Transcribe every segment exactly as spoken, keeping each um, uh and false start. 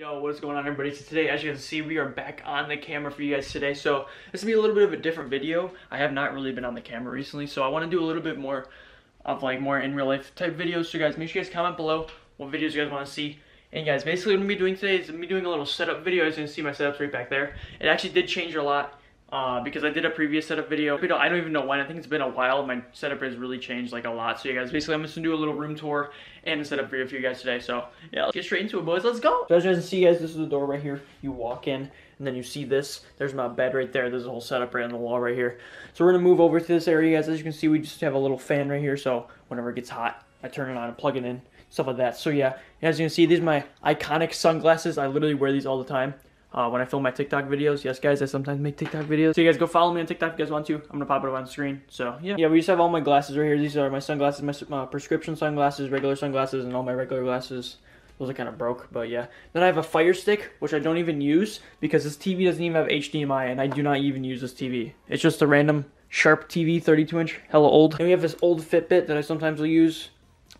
Yo, what is going on, everybody? So today, as you can see, we are back on the camera for you guys today. So this will be a little bit of a different video. I have not really been on the camera recently, so I want to do a little bit more of like more in real life type videos. So guys, make sure you guys comment below what videos you guys want to see. And guys, basically what I'm going to be doing today is I'm going to be doing a little setup video. As you can see, my setup's right back there. It actually did change a lot uh, because I did a previous setup video. I don't even know when. I think it's been a while. My setup has really changed like a lot. So yeah, guys, basically I'm just going to do a little room tour and a setup video for you guys today. So yeah, let's get straight into it, boys. Let's go. So as you can see, guys, this is the door right here. You walk in and then you see this. There's my bed right there. There's a whole setup right on the wall right here. So we're going to move over to this area, guys. As you can see, we just have a little fan right here. So whenever it gets hot, I turn it on and plug it in. Stuff like that. So yeah, as you can see, these are my iconic sunglasses. I literally wear these all the time uh, when I film my TikTok videos. Yes, guys, I sometimes make TikTok videos. So you guys go follow me on TikTok if you guys want to. I'm gonna pop it up on the screen. So yeah, yeah, we just have all my glasses right here. These are my sunglasses, my uh, prescription sunglasses, regular sunglasses, and all my regular glasses. Those are kind of broke, but yeah. Then I have a Fire Stick, which I don't even use because this T V doesn't even have H D M I, and I do not even use this T V. It's just a random Sharp T V, thirty-two inch, hella old. And we have this old Fitbit that I sometimes will use,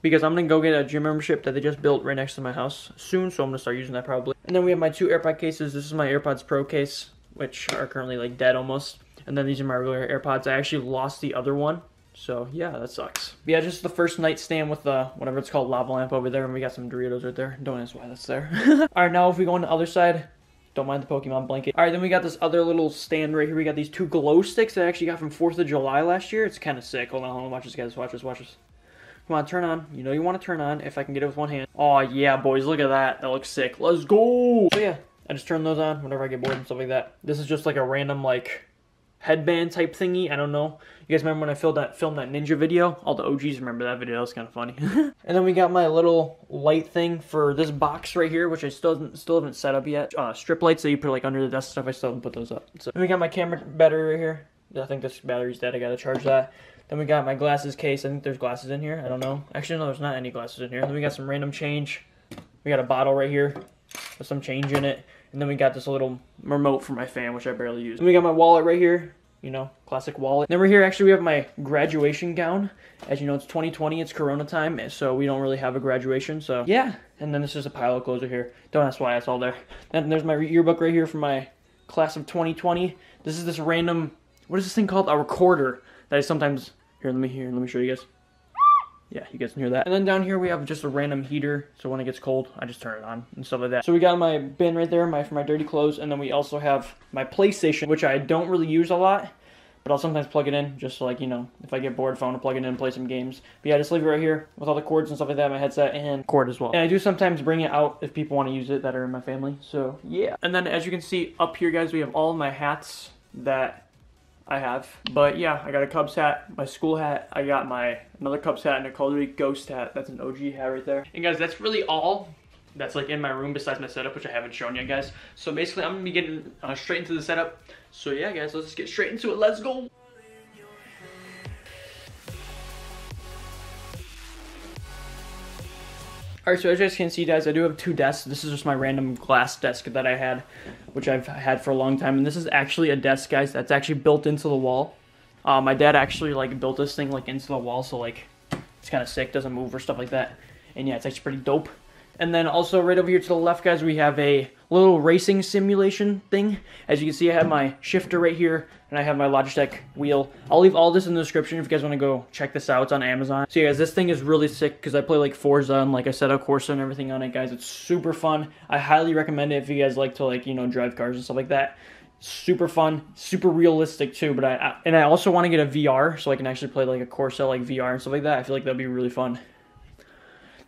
because I'm going to go get a gym membership that they just built right next to my house soon, so I'm going to start using that probably. And then we have my two AirPod cases. This is my AirPods Pro case, which are currently like dead almost. And then these are my regular AirPods. I actually lost the other one, so yeah, that sucks. But yeah, just the first nightstand with the, whatever it's called, lava lamp over there, and we got some Doritos right there. Don't ask why that's there. Alright, now if we go on the other side, don't mind the Pokemon blanket. Alright, then we got this other little stand right here. We got these two glow sticks that I actually got from fourth of July last year. It's kind of sick. Hold on, hold on, watch this, guys, watch this, watch this. Come on, turn on. You know you want to turn on if I can get it with one hand. Oh, yeah, boys. Look at that. That looks sick. Let's go. So, yeah, I just turn those on whenever I get bored and stuff like that. This is just like a random, like, headband type thingy. I don't know. You guys remember when I filmed that, filmed that ninja video? All the O Gs remember that video. That was kind of funny. And then we got my little light thing for this box right here, which I still haven't, still haven't set up yet. Uh, strip lights that you put, like, under the desk and stuff. I still haven't put those up. So, and we got my camera battery right here. I think this battery's dead. I got to charge that. Then we got my glasses case. I think there's glasses in here. I don't know. Actually, no, there's not any glasses in here. Then we got some random change. We got a bottle right here with some change in it. And then we got this little remote for my fan, which I barely use. Then we got my wallet right here. You know, classic wallet. Then we're here. Actually, we have my graduation gown. As you know, it's twenty twenty. It's Corona time, so we don't really have a graduation. So, yeah. And then this is a pile of clothes right here. Don't ask why. It's all there. Then there's my yearbook right here for my class of twenty twenty. This is this random, what is this thing called? A recorder that I sometimes... Here, let me hear. Let me show you guys. Yeah, you guys can hear that. And then down here we have just a random heater, so when it gets cold, I just turn it on and stuff like that. So we got my bin right there, my for my dirty clothes, and then we also have my PlayStation, which I don't really use a lot, but I'll sometimes plug it in, just so like, you know, if I get bored, if I want to plug it in and play some games. But yeah, I just leave it right here with all the cords and stuff like that, my headset and cord as well. And I do sometimes bring it out if people want to use it that are in my family. So yeah. And then as you can see up here, guys, we have all my hats that I have. But yeah, I got a Cubs hat, my school hat, I got my another Cubs hat, and a Call of Duty ghost hat. That's an O G hat right there. And guys, that's really all that's like in my room besides my setup, which I haven't shown you guys. So basically, I'm gonna be getting uh, straight into the setup. So yeah, guys, let's just get straight into it. Let's go. Alright, so as you guys can see, guys, I do have two desks. This is just my random glass desk that I had, which I've had for a long time. And this is actually a desk, guys, that's actually built into the wall. Uh, my dad actually, like, built this thing, like, into the wall, so, like, it's kind of sick, doesn't move or stuff like that. And, yeah, it's actually pretty dope. And then also right over here to the left, guys, we have a little racing simulation thing. As you can see, I have my shifter right here, and I have my Logitech wheel. I'll leave all this in the description if you guys want to go check this out. It's on Amazon. So, yeah, guys, this thing is really sick because I play, like, Forza and, like, Assetto Corsa and everything on it, guys. It's super fun. I highly recommend it if you guys like to, like, you know, drive cars and stuff like that. Super fun, super realistic, too. But I, I and I also want to get a V R so I can actually play, like, a Corsa, like, V R and stuff like that. I feel like that would be really fun.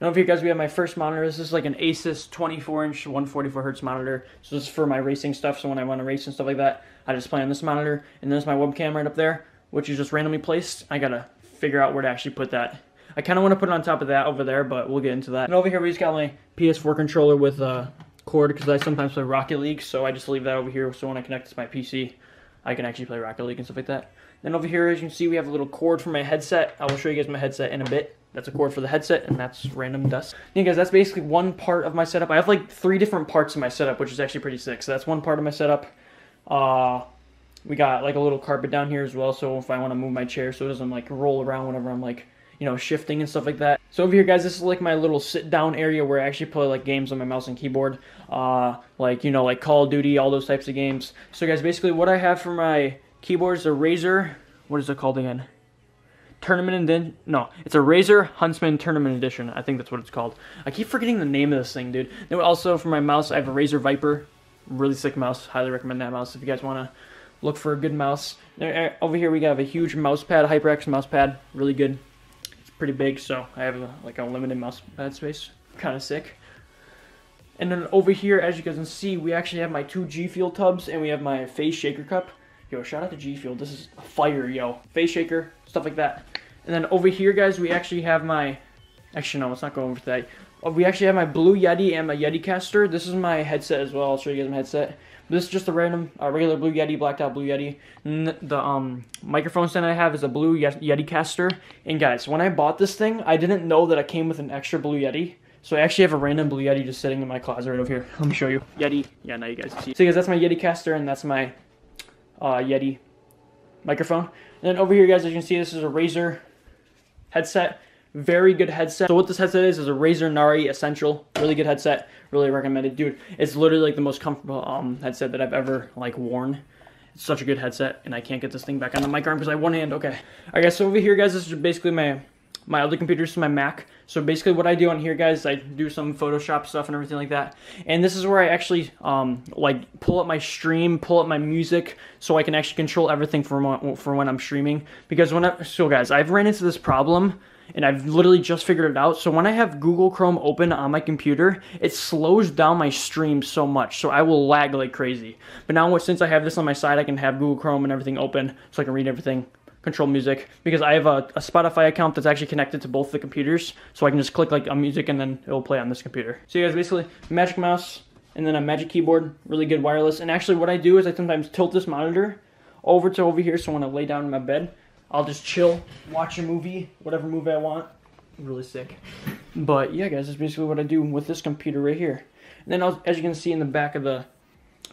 Now, if you guys, we have my first monitor. This is like an Asus twenty-four inch, one forty-four hertz monitor. So this is for my racing stuff. So when I want to race and stuff like that, I just play on this monitor. And there's my webcam right up there, which is just randomly placed. I gotta figure out where to actually put that. I kind of want to put it on top of that over there, but we'll get into that. And over here, we just got my P S four controller with a cord because I sometimes play Rocket League. So I just leave that over here. So when I connect to my P C, I can actually play Rocket League and stuff like that. Then over here, as you can see, we have a little cord for my headset. I will show you guys my headset in a bit. That's a cord for the headset, and that's random dust. Yeah, guys, that's basically one part of my setup. I have, like, three different parts of my setup, which is actually pretty sick. So that's one part of my setup. Uh, we got, like, a little carpet down here as well, so if I want to move my chair so it doesn't, like, roll around whenever I'm, like, you know, shifting and stuff like that. So over here, guys, this is like my little sit down area where I actually play like games on my mouse and keyboard, uh, like, you know, like Call of Duty, all those types of games. So guys, basically what I have for my keyboard is a Razer, what is it called again? Tournament Edition? No, it's a Razer Huntsman Tournament Edition. I think that's what it's called. I keep forgetting the name of this thing, dude. Then also for my mouse, I have a Razer Viper. Really sick mouse. Highly recommend that mouse if you guys want to look for a good mouse. Over here we have a huge mouse pad, HyperX mouse pad. Really good. It's pretty big, so I have a, like a limited mouse pad space. Kind of sick. And then over here, as you guys can see, we actually have my two G Fuel tubs and we have my face shaker cup. Yo, shout out to G Fuel. This is fire, yo. Face shaker, stuff like that. And then over here, guys, we actually have my... Actually, no, let's not go over to that. Oh, we actually have my Blue Yeti and my Yeti Caster. This is my headset as well. I'll show you guys my headset. This is just a random, uh, regular Blue Yeti, blacked out Blue Yeti. And the um, microphone stand I have is a Blue Yeti Caster. And guys, when I bought this thing, I didn't know that it came with an extra Blue Yeti. So I actually have a random Blue Yeti just sitting in my closet right over here. Let me show you. Yeti. Yeah, now you guys can see. So guys, that's my Yeti Caster and that's my... Uh, Yeti microphone. And then over here, guys, as you can see, this is a Razer headset. Very good headset. So what this headset is is a Razer Nari Essential. Really good headset. Really recommended, dude. It's literally like the most comfortable um, headset that I've ever like worn. It's such a good headset, and I can't get this thing back on the mic arm because I have one hand. Okay. All right, guys. So over here, guys, this is basically my my other computer. This is my Mac. So basically, what I do on here, guys, is I do some Photoshop stuff and everything like that. And this is where I actually um, like pull up my stream, pull up my music, so I can actually control everything for for when I'm streaming. Because when I, so guys, I've ran into this problem, and I've literally just figured it out. So when I have Google Chrome open on my computer, it slows down my stream so much, so I will lag like crazy. But now since I have this on my side, I can have Google Chrome and everything open, so I can read everything. Control music, because I have a, a Spotify account that's actually connected to both the computers, so I can just click like a music and then it'll play on this computer. So you guys, basically magic mouse and then a magic keyboard, really good wireless. And actually what I do is I sometimes tilt this monitor over to over here, so when I lay down in my bed, I'll just chill, watch a movie, whatever movie I want. Really sick. But yeah, guys, that's basically what I do with this computer right here. And then as you can see in the back of the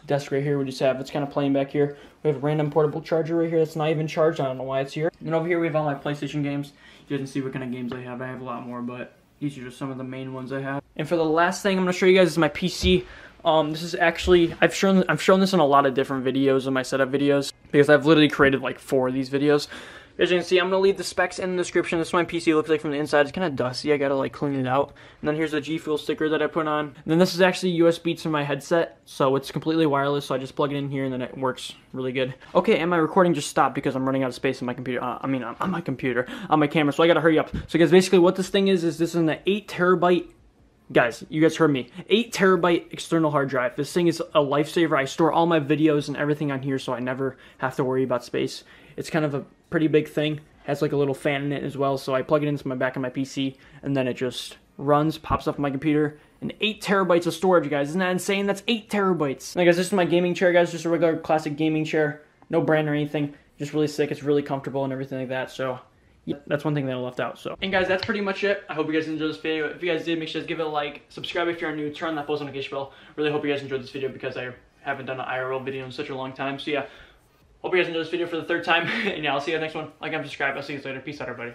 desk right here, we just have, it's kind of playing back here. We have a random portable charger right here that's not even charged. I don't know why it's here. And then over here we have all my PlayStation games. You guys can see what kind of games I have. I have a lot more, but these are just some of the main ones I have. And for the last thing I'm going to show you guys is my P C. Um, this is actually, I've shown, I've shown this in a lot of different videos of my setup videos, because I've literally created like four of these videos. As you can see, I'm going to leave the specs in the description. This is what my P C looks like from the inside. It's kind of dusty. I got to like clean it out. And then here's the G Fuel sticker that I put on. And then this is actually U S B to my headset. So it's completely wireless. So I just plug it in here and then it works really good. Okay, and my recording just stopped because I'm running out of space in my computer. Uh, I mean, on, on my computer, on my camera. So I got to hurry up. So guys, basically what this thing is, is this is an eight terabyte. Guys, you guys heard me. eight terabyte external hard drive. This thing is a lifesaver. I store all my videos and everything on here, so I never have to worry about space. It's kind of a pretty big thing. Has like a little fan in it as well, so I plug it into my back of my P C, and then it just runs, pops off my computer, and eight terabytes of storage, guys. Isn't that insane? That's eight terabytes. And guys, this is my gaming chair, guys. Just a regular classic gaming chair, no brand or anything. Just really sick. It's really comfortable and everything like that. So yeah, that's one thing that I left out. So, and guys, that's pretty much it. I hope you guys enjoyed this video. If you guys did, make sure to give it a like, subscribe if you're new, turn on that post notification bell. Really hope you guys enjoyed this video because I haven't done an I R L video in such a long time. So yeah. Hope you guys enjoyed this video for the third time, and yeah, I'll see you in the next one. Like and subscribe. I'll see you guys later. Peace out, everybody.